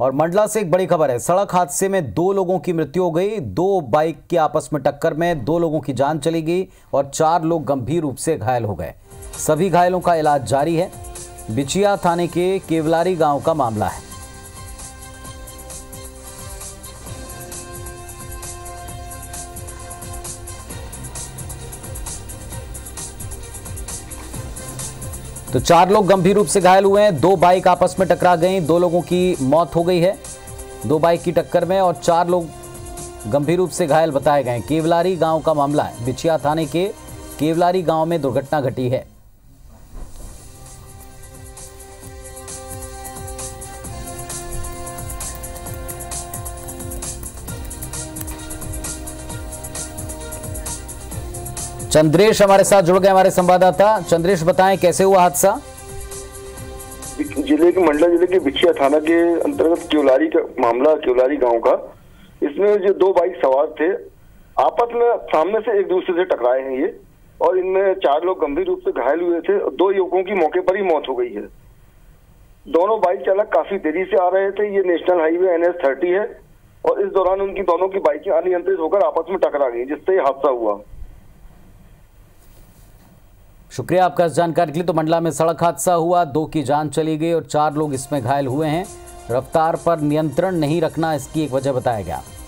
और मंडला से एक बड़ी खबर है। सड़क हादसे में 2 लोगों की मृत्यु हो गई। 2 बाइक की आपस में टक्कर में 2 लोगों की जान चली गई और 4 लोग गंभीर रूप से घायल हो गए। सभी घायलों का इलाज जारी है। बिचिया थाने के केवलारी गांव का मामला है। तो 4 लोग गंभीर रूप से घायल हुए हैं। 2 बाइक आपस में टकरा गई, 2 लोगों की मौत हो गई है 2 बाइक की टक्कर में, और 4 लोग गंभीर रूप से घायल बताए गए। केवलारी गांव का मामला है। बिचिया थाने के केवलारी गांव में दुर्घटना घटी है। चंद्रेश हमारे साथ जुड़ गए, हमारे संवाददाता। चंद्रेश, बताएं कैसे हुआ हादसा? मंडला जिले के बिछिया थाना के अंतर्गत केवलारी का मामला, केवलारी गांव का। इसमें जो 2 बाइक सवार थे आपस में सामने से एक दूसरे से टकराए हैं ये, और इनमें 4 लोग गंभीर रूप से घायल हुए थे। 2 युवकों की मौके पर ही मौत हो गई है। दोनों बाइक चालक काफी देरी से आ रहे थे। ये नेशनल हाईवे NH 30 है और इस दौरान उनकी दोनों की बाइकें अनियंत्रित होकर आपस में टकरा गई, जिससे ये हादसा हुआ। शुक्रिया आपका इस जानकारी के लिए। तो मंडला में सड़क हादसा हुआ, 2 की जान चली गई और 4 लोग इसमें घायल हुए हैं। रफ्तार पर नियंत्रण नहीं रखना इसकी एक वजह बताया गया।